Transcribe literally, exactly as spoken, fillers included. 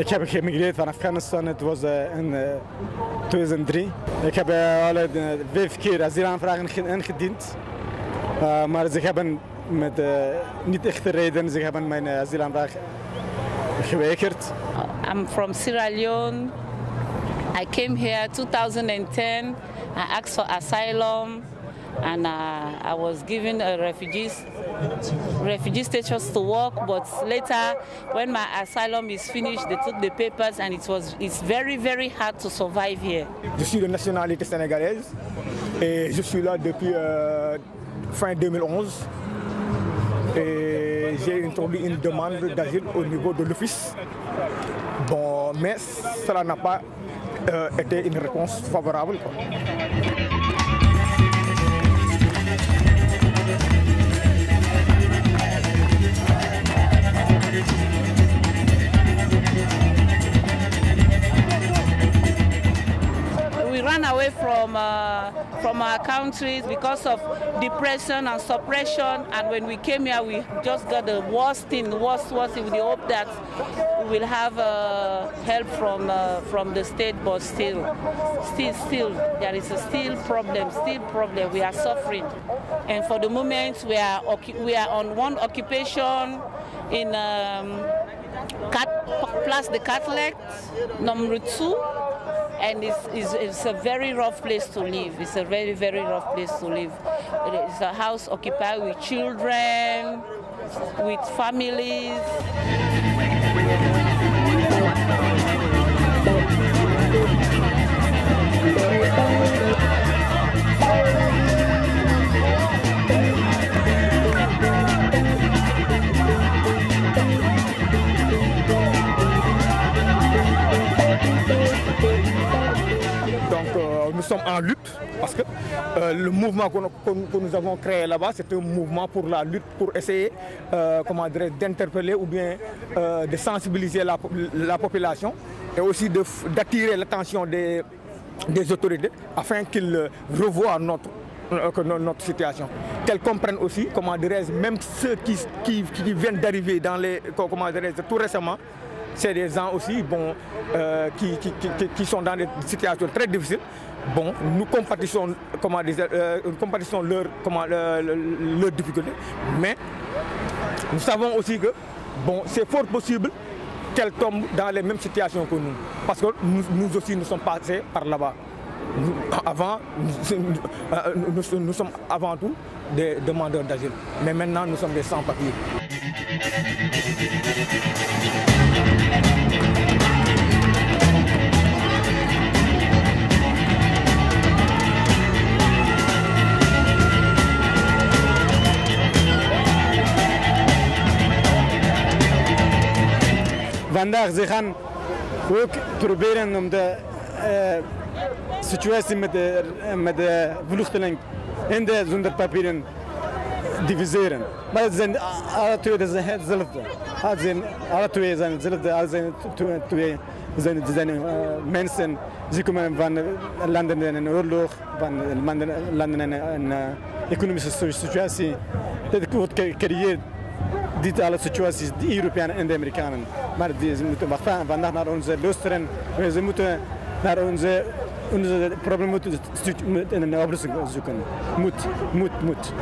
Ik heb geëmigreerd van Afghanistan, het was in tweeduizend drie. Ik heb alle vijf keer asielaanvragen ingediend, maar ze hebben met niet echte reden, ze hebben mijn asielaanvraag geweigerd. I'm from Sierra Leone. I came here in two thousand ten. I asked for asylum. And uh, I was given a refugee, refugee status to work, but later when my asylum is finished, they took the papers and it was, it's very, very hard to survive here. Je suis de nationalité sénégalaise et je suis là depuis euh, fin deux mille onze et j'ai introduit une demande d'asile au niveau de l'office. Bon, mais cela n'a pas euh, été une réponse favorable. Away from uh, from our countries because of depression and suppression, and when we came here we just got the worst thing, worst worst in the hope that we will have uh, help from uh, from the state, but still still still there is a still problem still problem we are suffering, and for the moment we are we are on one occupation in um, Place de Catholic number two. And it's, it's, it's a very rough place to live. It's a very, very rough place to live. It's a house occupied with children, with families. Nous sommes en lutte parce que euh, le mouvement que, que, que nous avons créé là-bas, c'est un mouvement pour la lutte, pour essayer euh, comment dire, d'interpeller ou bien euh, de sensibiliser la, la population et aussi d'attirer l'attention des, des autorités afin qu'ils revoient notre, euh, notre situation. Qu'elles comprennent aussi, comment dirais-je, même ceux qui, qui, qui viennent d'arriver dans les, comment dirais-je, tout récemment, c'est des gens aussi bon, euh, qui, qui, qui, qui sont dans des situations très difficiles. Bon, nous compatissons, comment dire, euh, nous compatissons leur, comment, leur, leur difficulté, mais nous savons aussi que bon, c'est fort possible qu'elles tombent dans les mêmes situations que nous. Parce que nous, nous aussi, nous sommes passés par là-bas. Nous, avant, nous, nous, nous sommes avant tout des demandeurs d'asile, mais maintenant nous sommes des sans-papiers. Vandaag ze gaan ook proberen om de uh, situatie met de, met de vluchtelingen en de zonder papieren te diviseren. Maar het zijn alle twee hetzelfde. Alle twee zijn hetzelfde, alle twee zijn, zijn uh, mensen. Ze komen van landen in een oorlog, van landen in een uh, economische situatie. Dat wordt gecreëerd. Dit alle situaties, de Europeanen en de Amerikanen. Maar die, ze moeten wachten, vandaag naar onze luisteren. Ze moeten naar onze, onze problemen in een oplossing zoeken. Moet, moet, moet.